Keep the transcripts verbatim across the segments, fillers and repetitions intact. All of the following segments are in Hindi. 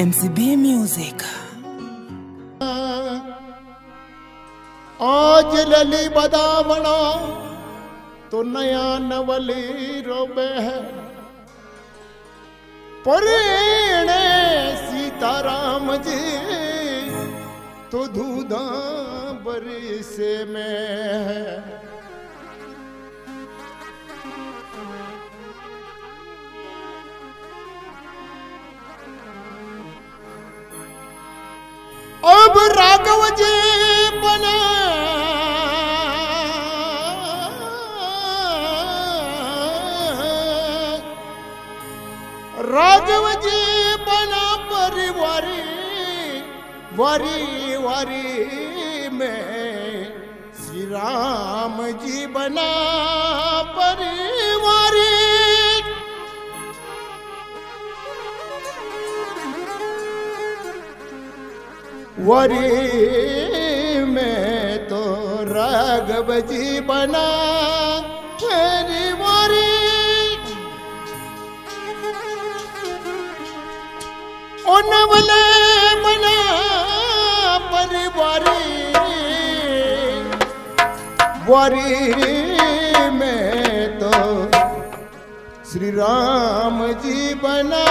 MCB music. आज लली बदावना तो नया नवली रोबे है, परेणे सीताराम जी तो धूधा बरसे में है। अब राघव जी बने राघव जी बना परिवारी वारी वारी में, श्री राम जी बना परिवारी। वरी में तो राघव जी बना तेरी वरी, ओ नवले बना परिवारी वरी में तो श्री राम जी बना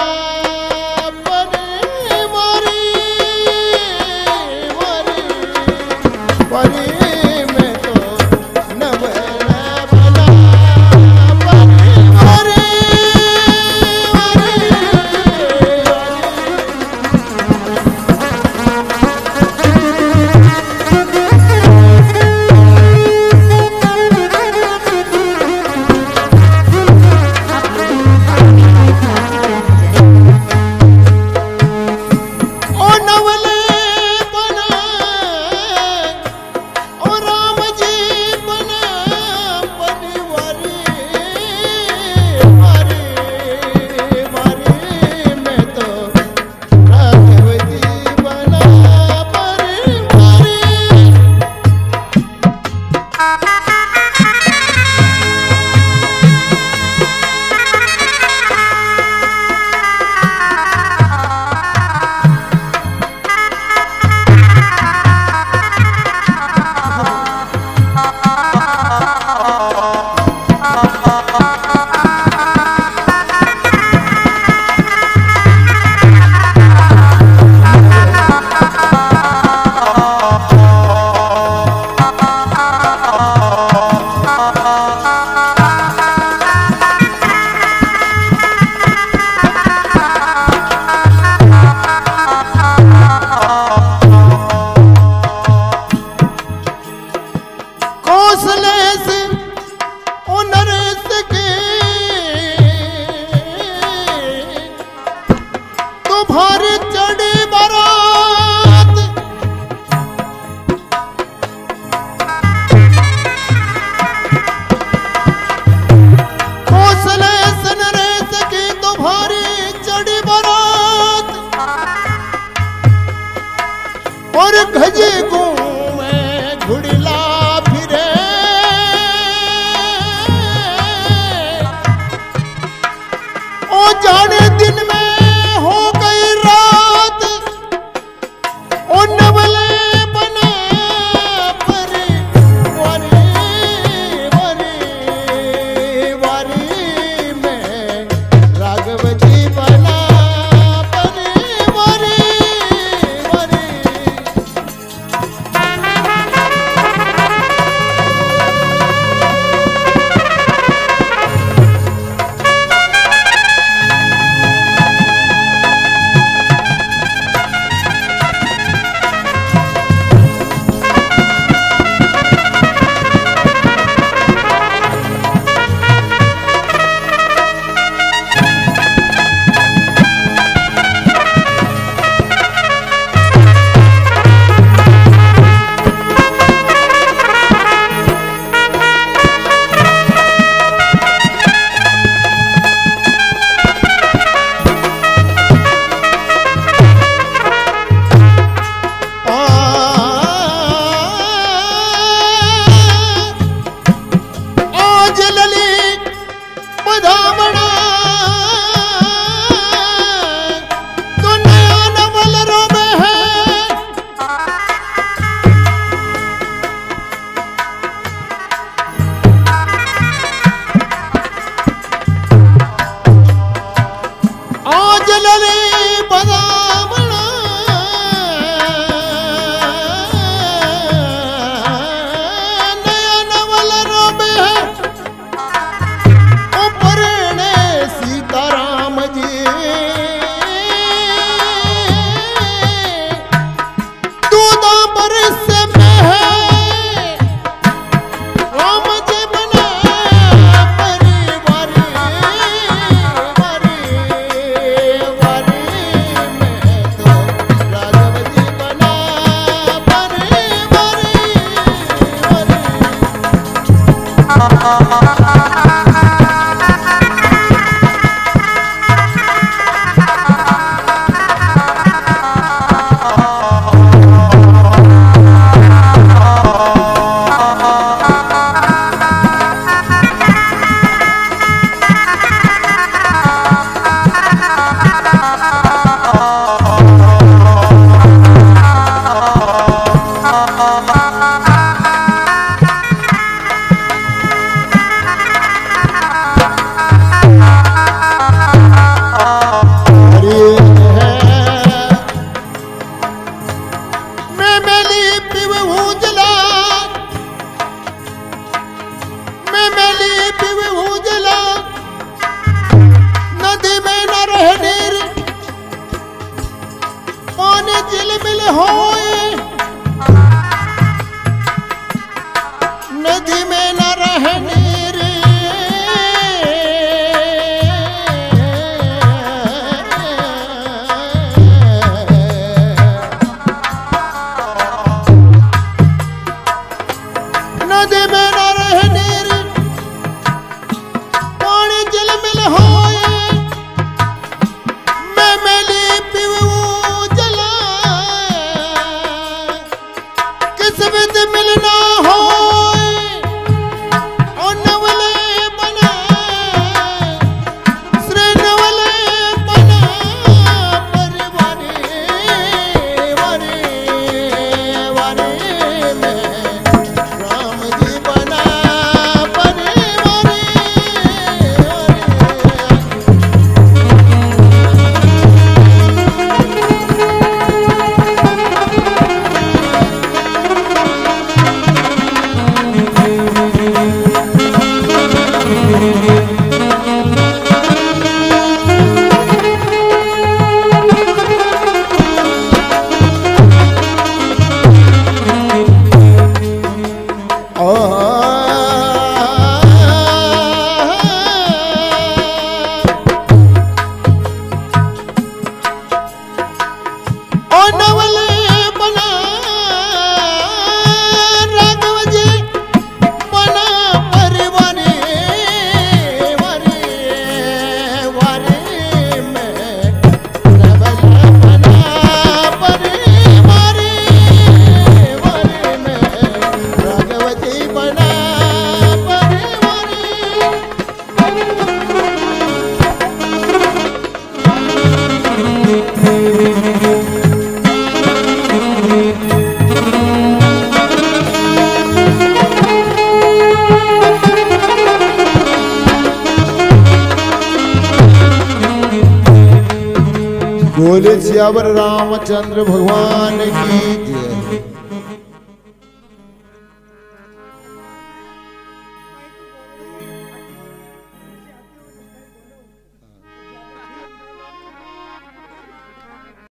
बोले सियावर रामचंद्र भगवान की जय।